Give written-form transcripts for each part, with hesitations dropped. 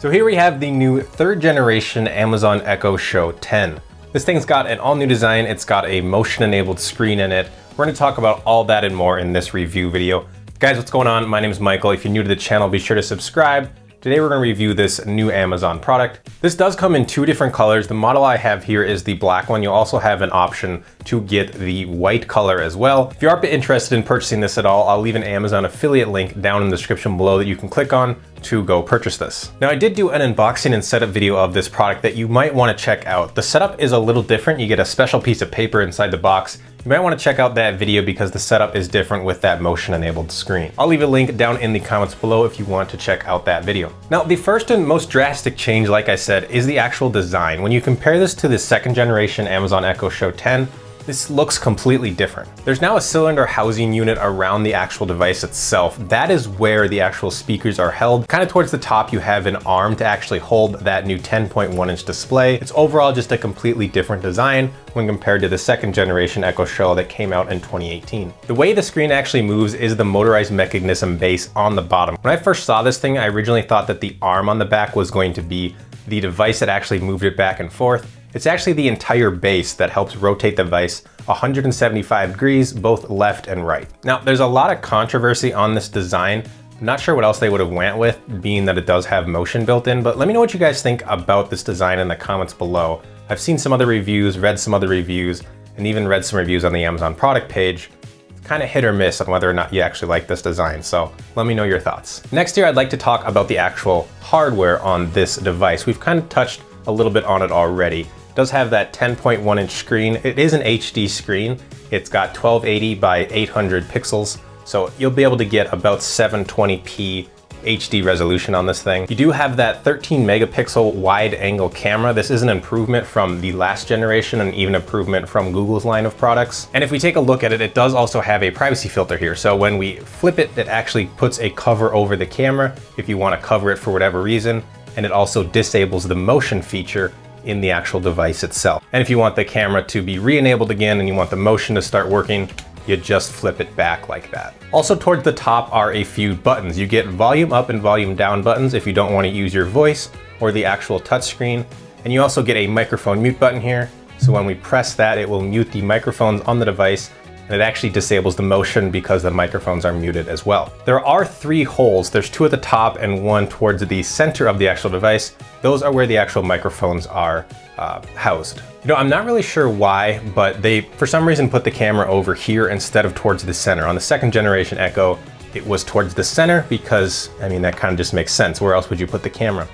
So here we have the new 3rd generation Amazon Echo Show 10. This thing's got an all new design. It's got a motion enabled screen in it. We're gonna talk about all that and more in this review video. Guys, what's going on? My name is Michael. If you're new to the channel, be sure to subscribe. Today we're gonna review this new Amazon product. This does come in 2 different colors. The model I have here is the black one. You'll also have an option to get the white color as well. If you are interested in purchasing this at all, I'll leave an Amazon affiliate link down in the description below that you can click on to go purchase this. Now I did do an unboxing and setup video of this product that you might wanna check out. The setup is a little different. You get a special piece of paper inside the box. You might wanna check out that video because the setup is different with that motion enabled screen. I'll leave a link down in the comments below if you want to check out that video. Now, the first and most drastic change, like I said, is the actual design. When you compare this to the 2nd generation Amazon Echo Show 10, this looks completely different. There's now a cylinder housing unit around the actual device itself. That is where the actual speakers are held. Kind of towards the top, you have an arm to actually hold that new 10.1 inch display. It's overall just a completely different design when compared to the 2nd generation Echo Show that came out in 2018. The way the screen actually moves is the motorized mechanism base on the bottom. When I first saw this thing, I originally thought that the arm on the back was going to be the device that actually moved it back and forth. It's actually the entire base that helps rotate the device 175 degrees, both left and right. Now, there's a lot of controversy on this design. I'm not sure what else they would have went with, being that it does have motion built in, but let me know what you guys think about this design in the comments below. I've seen some other reviews, read some other reviews, and even read some reviews on the Amazon product page. Kind of hit or miss on whether or not you actually like this design. So let me know your thoughts. Next here, I'd like to talk about the actual hardware on this device. We've kind of touched a little bit on it already. It does have that 10.1 inch screen. It is an HD screen. It's got 1280 by 800 pixels. So you'll be able to get about 720p HD resolution on this thing. You do have that 13 megapixel wide angle camera. This is an improvement from the last generation and even improvement from Google's line of products. And if we take a look at it, it does also have a privacy filter here. So when we flip it, it actually puts a cover over the camera if you want to cover it for whatever reason. And it also disables the motion feature in the actual device itself. And if you want the camera to be re-enabled again and you want the motion to start working, you just flip it back like that. Also towards the top are a few buttons. You get volume up and volume down buttons if you don't want to use your voice or the actual touchscreen. And you also get a microphone mute button here. So when we press that, it will mute the microphones on the device, and it actually disables the motion because the microphones are muted as well. There are 3 holes. There's 2 at the top and 1 towards the center of the actual device. Those are where the actual microphones are housed. You know, I'm not really sure why, but they, for some reason, put the camera over here instead of towards the center. On the 2nd generation Echo, it was towards the center because, I mean, that kind of just makes sense. Where else would you put the camera?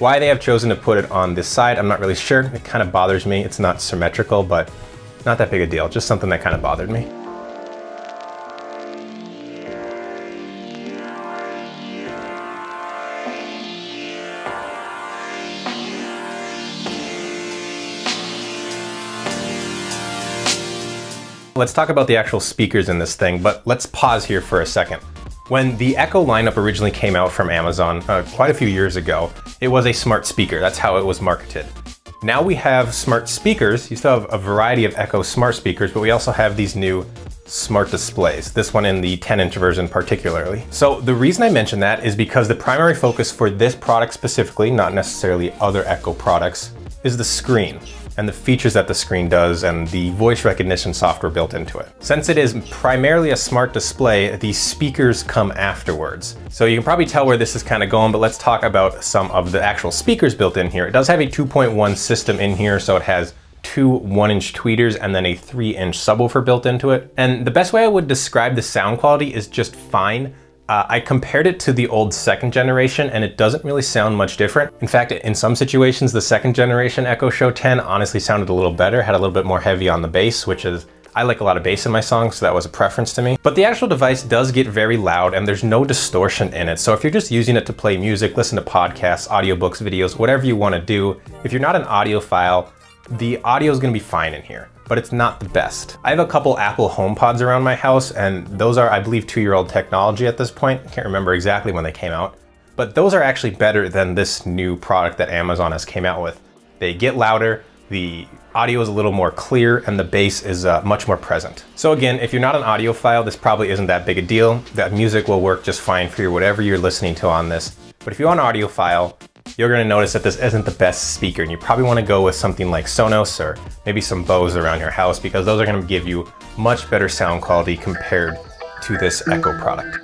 Why they have chosen to put it on this side, I'm not really sure. It kind of bothers me. It's not symmetrical, but not that big a deal. Just something that kind of bothered me. Let's talk about the actual speakers in this thing, but let's pause here for a second. When the Echo lineup originally came out from Amazon quite a few years ago, it was a smart speaker. That's how it was marketed. Now we have smart speakers. You still have a variety of Echo smart speakers, but we also have these new smart displays, this one in the 10-inch version particularly. So the reason I mention that is because the primary focus for this product specifically, not necessarily other Echo products, is the screen and the features that the screen does and the voice recognition software built into it. Since it is primarily a smart display, the speakers come afterwards. So you can probably tell where this is kind of going, but let's talk about some of the actual speakers built in here. It does have a 2.1 system in here, so it has 2 1-inch tweeters and then a 3-inch subwoofer built into it. And the best way I would describe the sound quality is just fine. I compared it to the old 2nd generation and it doesn't really sound much different. In fact, in some situations, the 2nd generation Echo Show 10 honestly sounded a little better, had a little bit more heavy on the bass, which is, I like a lot of bass in my songs, so that was a preference to me. But the actual device does get very loud and there's no distortion in it. So if you're just using it to play music, listen to podcasts, audiobooks, videos, whatever you want to do, if you're not an audiophile, the audio is going to be fine in here, but it's not the best. I have a couple Apple HomePods around my house, and those are, I believe, 2-year-old technology at this point. I can't remember exactly when they came out, but those are actually better than this new product that Amazon has came out with. They get louder, the audio is a little more clear, and the bass is much more present. So again, if you're not an audiophile, this probably isn't that big a deal. That music will work just fine for whatever you're listening to on this. But if you're an audiophile, you're gonna notice that this isn't the best speaker, and you probably wanna go with something like Sonos or maybe some Bose around your house, because those are gonna give you much better sound quality compared to this Echo product.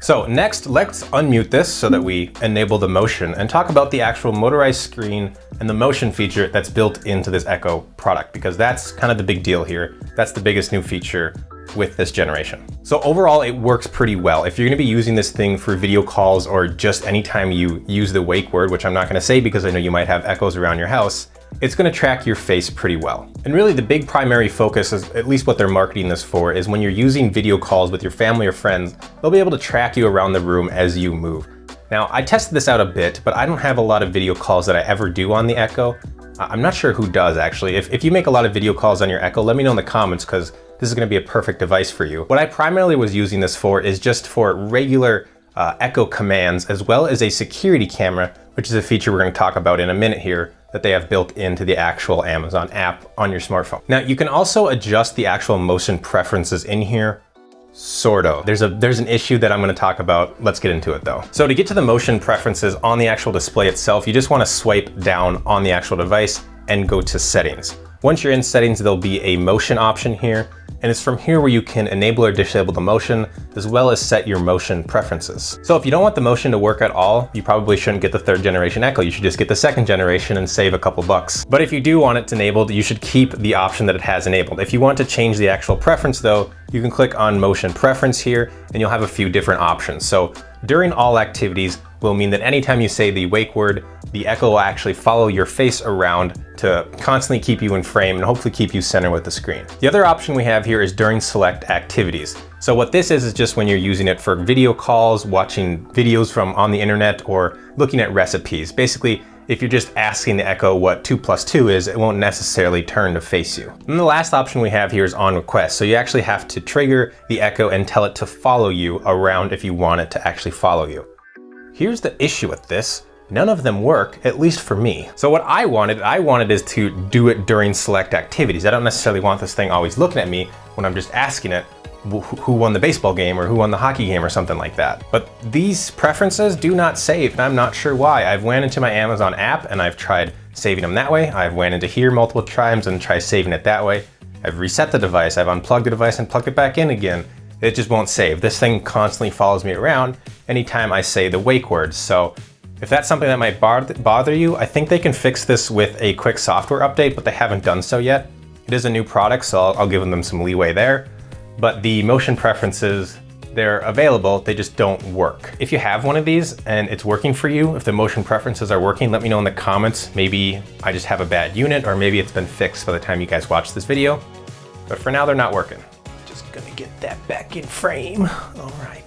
So next, let's unmute this so that we enable the motion and talk about the actual motorized screen and the motion feature that's built into this Echo product, because that's kind of the big deal here. That's the biggest new feature with this generation. So overall, it works pretty well. If you're gonna be using this thing for video calls or just anytime you use the wake word, which I'm not gonna say because I know you might have echoes around your house, it's gonna track your face pretty well. And really the big primary focus is, at least what they're marketing this for, is when you're using video calls with your family or friends, they'll be able to track you around the room as you move. Now, I tested this out a bit, but I don't have a lot of video calls that I ever do on the Echo. I'm not sure who does actually. If you make a lot of video calls on your Echo, let me know in the comments, because this is gonna be a perfect device for you. What I primarily was using this for is just for regular Echo commands, as well as a security camera, which is a feature we're gonna talk about in a minute here, that they have built into the actual Amazon app on your smartphone. Now, you can also adjust the actual motion preferences in here, sort of. There's an issue that I'm gonna talk about. Let's get into it though. So to get to the motion preferences on the actual display itself, you just wanna swipe down on the actual device and go to settings. Once you're in settings, there'll be a motion option here, and it's from here where you can enable or disable the motion, as well as set your motion preferences. So if you don't want the motion to work at all, you probably shouldn't get the 3rd generation Echo. You should just get the 2nd generation and save a couple bucks. But if you do want it enabled, you should keep the option that it has enabled. If you want to change the actual preference though, you can click on motion preference here, and you'll have a few different options. So during all activities will mean that anytime you say the wake word, the Echo will actually follow your face around to constantly keep you in frame and hopefully keep you centered with the screen. The other option we have here is during select activities. So what this is just when you're using it for video calls, watching videos from on the internet, or looking at recipes. Basically, if you're just asking the Echo what 2 plus 2 is, it won't necessarily turn to face you. And the last option we have here is on request. So you actually have to trigger the Echo and tell it to follow you around if you want it to actually follow you. Here's the issue with this. None of them work, at least for me. So what I wanted is to do it during select activities. I don't necessarily want this thing always looking at me when I'm just asking it who won the baseball game or who won the hockey game or something like that. But these preferences do not save, and I'm not sure why. I've went into my Amazon app and I've tried saving them that way. I've went into here multiple times and tried saving it that way. I've reset the device. I've unplugged the device and plugged it back in again. It just won't save. This thing constantly follows me around anytime I say the wake word. So if that's something that might bother you, I think they can fix this with a quick software update, but they haven't done so yet. It is a new product, so I'll give them some leeway there. But the motion preferences, they're available, they just don't work. If you have one of these and it's working for you, if the motion preferences are working, let me know in the comments. Maybe I just have a bad unit, or maybe it's been fixed by the time you guys watch this video. But for now, they're not working. Just gonna get that back in frame, all right.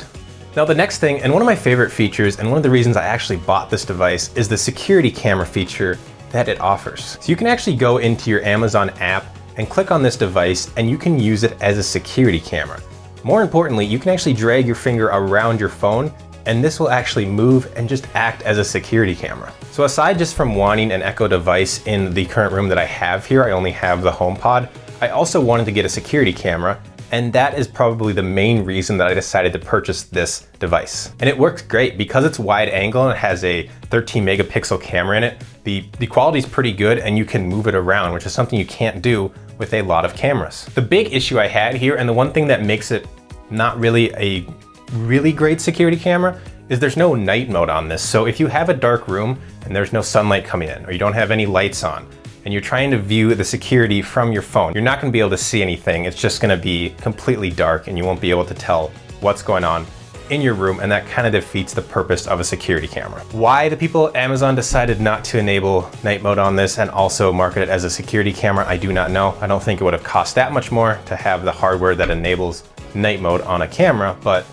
Now the next thing, and one of my favorite features, and one of the reasons I actually bought this device, is the security camera feature that it offers. So you can actually go into your Amazon app and click on this device, and you can use it as a security camera. More importantly, you can actually drag your finger around your phone, and this will actually move and just act as a security camera. So aside just from wanting an Echo device in the current room that I have here, I only have the HomePod, I also wanted to get a security camera, and that is probably the main reason that I decided to purchase this device. And it works great because it's wide angle and it has a 13 megapixel camera in it. The quality is pretty good, and you can move it around, which is something you can't do with a lot of cameras. The big issue I had here, and the one thing that makes it not really a really great security camera, is there's no night mode on this. So if you have a dark room and there's no sunlight coming in, or you don't have any lights on, and you're trying to view the security from your phone, you're not gonna be able to see anything. It's just gonna be completely dark, and you won't be able to tell what's going on in your room, and that kind of defeats the purpose of a security camera. Why the people at Amazon decided not to enable night mode on this and also market it as a security camera, I do not know. I don't think it would have cost that much more to have the hardware that enables night mode on a camera, but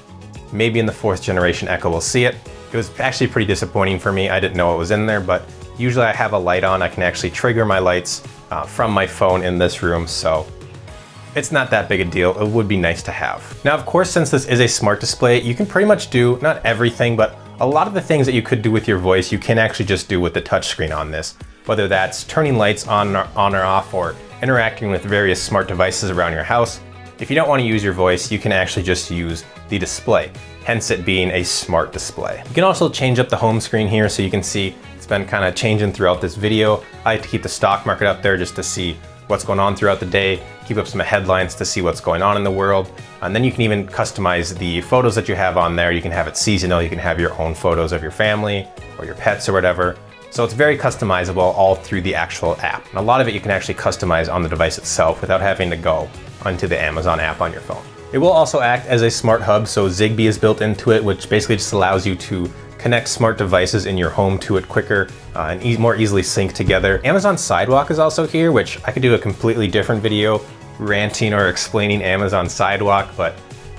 maybe in the 4th generation Echo we'll see it. It was actually pretty disappointing for me. I didn't know it was in there, but usually I have a light on. I can actually trigger my lights from my phone in this room, so it's not that big a deal. It would be nice to have. Now, of course, since this is a smart display, you can pretty much do, not everything, but a lot of the things that you could do with your voice, you can actually just do with the touchscreen on this, whether that's turning lights on or off, or interacting with various smart devices around your house, if you don't want to use your voice, you can actually just use the display, hence it being a smart display. You can also change up the home screen here, so you can see it's been kind of changing throughout this video. I like to keep the stock market up there just to see what's going on throughout the day, keep up some headlines to see what's going on in the world. And then you can even customize the photos that you have on there. You can have it seasonal, you can have your own photos of your family or your pets or whatever. So it's very customizable all through the actual app. And a lot of it you can actually customize on the device itself without having to go onto the Amazon app on your phone. It will also act as a smart hub, so Zigbee is built into it, which basically just allows you to connect smart devices in your home to it quicker and more easily sync together. Amazon Sidewalk is also here, which I could do a completely different video ranting or explaining Amazon Sidewalk, but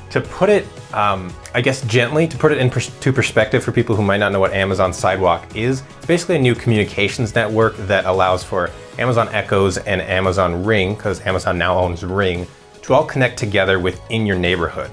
to put it, I guess gently, to put it into perspective for people who might not know what Amazon Sidewalk is, it's basically a new communications network that allows for Amazon Echoes and Amazon Ring, because Amazon now owns Ring, to all connect together within your neighborhood.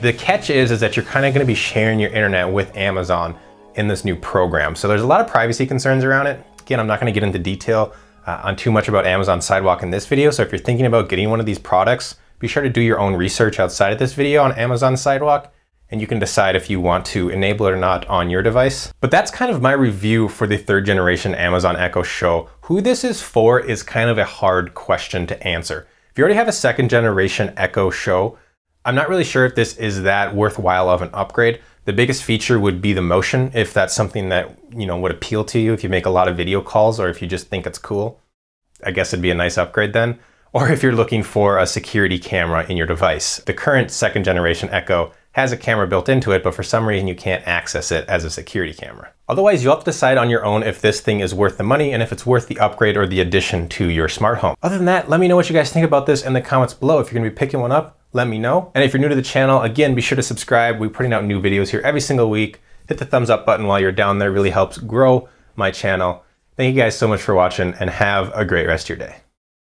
The catch is that you're kind of going to be sharing your internet with Amazon in this new program. So there's a lot of privacy concerns around it. Again, I'm not going to get into detail on too much about Amazon Sidewalk in this video. So if you're thinking about getting one of these products, be sure to do your own research outside of this video on Amazon Sidewalk, and you can decide if you want to enable it or not on your device. But that's kind of my review for the 3rd generation Amazon Echo Show. Who this is for is kind of a hard question to answer. If you already have a 2nd generation Echo Show, I'm not really sure if this is that worthwhile of an upgrade. The biggest feature would be the motion, if that's something that, you know, would appeal to you if you make a lot of video calls or if you just think it's cool. I guess it'd be a nice upgrade then. Or if you're looking for a security camera in your device. The current 2nd generation Echo has a camera built into it, but for some reason you can't access it as a security camera. Otherwise, you'll have to decide on your own if this thing is worth the money and if it's worth the upgrade or the addition to your smart home. Other than that, let me know what you guys think about this in the comments below. If you're gonna be picking one up, let me know. And if you're new to the channel, again, be sure to subscribe. We're putting out new videos here every single week. Hit the thumbs up button while you're down there. It really helps grow my channel. Thank you guys so much for watching, and have a great rest of your day.